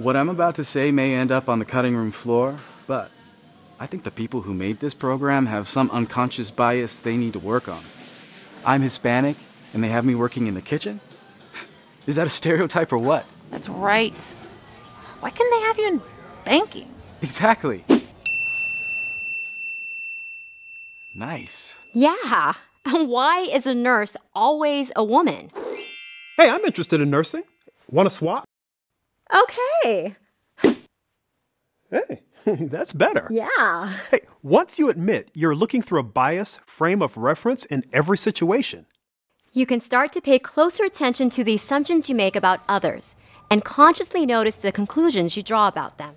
What I'm about to say may end up on the cutting room floor, but I think the people who made this program have some unconscious bias they need to work on. I'm Hispanic, and they have me working in the kitchen? Is that a stereotype or what? That's right. Why couldn't they have you in banking? Exactly. Nice. Yeah. Why is a nurse always a woman? Hey, I'm interested in nursing. Want to swap? Okay. Hey, that's better. Yeah. Hey, once you admit you're looking through a biased frame of reference in every situation, you can start to pay closer attention to the assumptions you make about others and consciously notice the conclusions you draw about them.